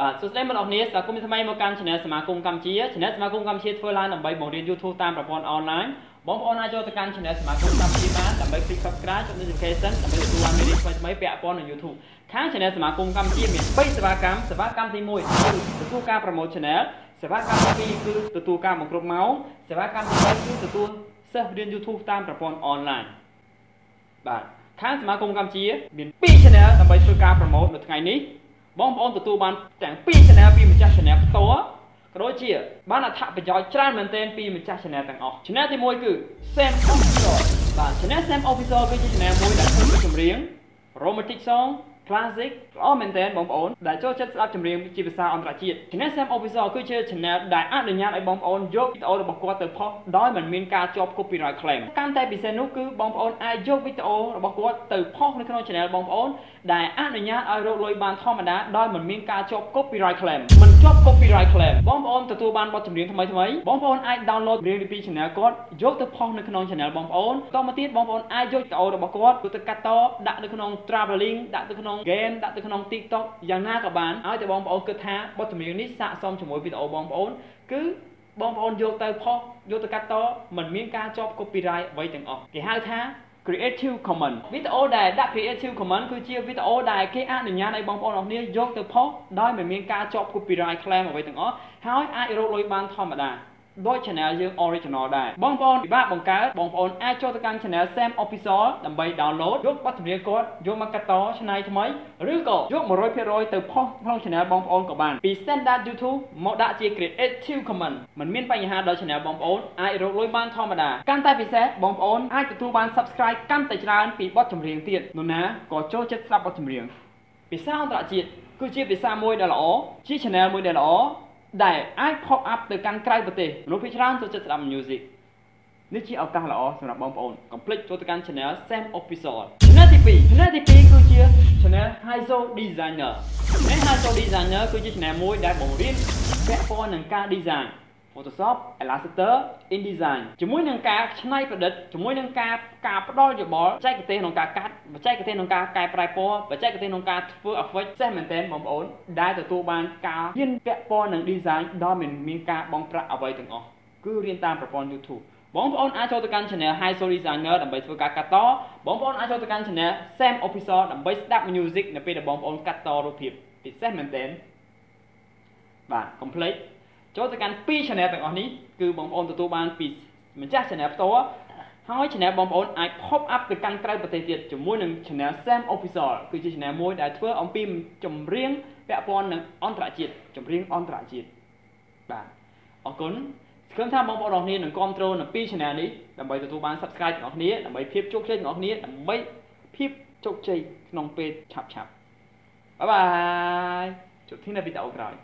បាទសួស្តីមិត្តអរគុណ បងប្អូនទទួលបានទាំងពីរ channel ពីម្ចាស់ channel ផ្ទាល់ក៏ដូចជាបានអត្ថប្រយោជន៍ច្រើនមែនទែនពីម្ចាស់ channel ទាំងអស់ channel ទី 1 គឺ Sam Official បាទ Sam Official គឺជា channel មួយដែលធ្វើចម្រៀង romantic song classic ល្អមែនទែនបងប្អូនដែលចូលចិត្តស្ដាប់ចម្រៀងជាភាសាអន្តរជាតិ channel Sam Official គឺជា channel ដែលអនុញ្ញាតឲ្យបងប្អូនយកវីដេអូរបស់គាត់ទៅផុសដោយមិនមានការជាប់ copyright claim កាន់តែពិសេសនោះគឺបងប្អូនអាចយកវីដេអូរបស់គាត់ទៅផុសនៅក្នុង channel បងប្អូនដែលអនុញ្ញាតឲ្យរកលុយបានធម្មតាដោយមិនមានការជាប់ copyright claim មិនជាប់ copyright claim បងប្អូនទទួលបានបទចម្រៀងថ្មីៗបងប្អូនអាច download រៀងពី channel គាត់យកទៅផុសនៅក្នុង channel បងប្អូនបន្តមកទៀតបងប្អូនអាចយកវីដេអូរបស់គាត់ទៅកាត់តដាក់នៅក្នុង traveling ដាក់ទៅក្នុង game ដាក់ទៅក្នុង TikTok យ៉ាងណាក៏បានឲ្យតែបងប្អូនគិតថាបទចម្រៀងនេះស័ក្តិសមជាមួយវីដេអូបងប្អូនគឺបងប្អូនយកទៅផុសយកទៅកាត់តមិនមានការជាប់ copyright អ្វីទាំងអស់គេហៅថា creative commons វីដេអូដែលដាក់ creative commons គឺជាវីដេអូដែលគេអនុញ្ញាតឲ្យបងប្អូនអរគ្នាយកទៅផុសដោយមិនមានការជាប់ copyright claim អ្វីទាំងអស់ហើយអាចរកលុយបានធម្មតា ដោយ channel យើង original ដែរបងប្អូនពិបាកបង្កើតបងប្អូនអាចចូលទៅកាន់ channel Sam Official ដើម្បី download យកបទចម្រៀងគាត់យកមកកាត់តឆ្នៃថ្មីឬក៏យក 100% ទៅផុសក្នុង channel បងប្អូនក៏បានពី standard YouTube មកដាក់ជា creative commons មិនមានបញ្ហាដល់ channel បងប្អូនអាចរកលុយបានធម្មតាកាន់តែពិសេសបងប្អូនអាចទទួលបាន subscribe កាន់តែច្រើនពីបទចម្រៀងទៀតនោះណាក៏ចូលចិត្តស្ដាប់បទចម្រៀងភាសាអន្តរជាតិគឺជាភាសាមួយដែលល្អជា channel មួយដែលល្អ ដែលអាចpop up ទៅកាន់ក្រៅប្រទេសមនុស្សភាគច្រើនចូលចិត្តស្ដាប់ music នេះជាឱកាសល្អសម្រាប់បងប្អូនកុំភ្លេចចូលទៅកាន់ channel Sam Official channel ទី 2 គឺជា channel Haizo Designer Haizo Designer គឺជា channel មួយដែលបង្រៀនពាក់ព័ន្ធនឹងការ design Photoshop Illustrator InDesign ជាមួយនឹងការឆ្នៃប្រឌិតជាមួយនឹងការផ្ដល់យោបល់បច្ចេកទេសក្នុងការកាត់បច្ចេកទេសក្នុងការកែប្រែពណ៌បច្ចេកទេសក្នុងការធ្វើ effect ផ្សេងមែនទែនបងប្អូនដែលទទួលបានការរៀនពាក់ព័ន្ធនឹង design ដោយមិនមានការបង់ប្រាក់អ្វីទាំងអស់គឺរៀនតាមប្រព័ន្ធ YouTube បងប្អូនអាចចូលទៅកាន់ channel Haizo Designer ដើម្បីធ្វើការកាត់តបងប្អូនអាចចូលទៅកាន់ channel Sam Official ដើម្បីស្ដាប់ music នៅពេលដែលបងប្អូនកាត់តរូបភាពពិសេសមែនទែនបាទកុំភ្លេច ចូលទៅកាន់ 2 channel ទាំងអស់នេះគឺបងប្អូនទទួលបានពីម្ចាស់ channel ផ្ទាល់ហើយ channel បងប្អូនអាច pop up ទៅកាន់ក្រៅប្រទេសទៀតជាមួយនឹង channel Sam Official គឺជា channel មួយដែលធ្វើអំពីចម្រៀងពាក់ព័ន្ធនឹងអន្តរជាតិចម្រៀងអន្តរជាតិបាទអរគុណស្គមថាបងប្អូនអរគ្នានឹងគ្រប់គ្រងនៅ 2 channel នេះដើម្បីទទួលបាន subscribe ទាំងអស់គ្នាដើម្បីភាពជោគជ័យទាំងអស់គ្នាដើម្បីភាពជោគជ័យក្នុងពេលឆាប់ៗបាយបាយជួបគ្នានៅវីដេអូក្រោយ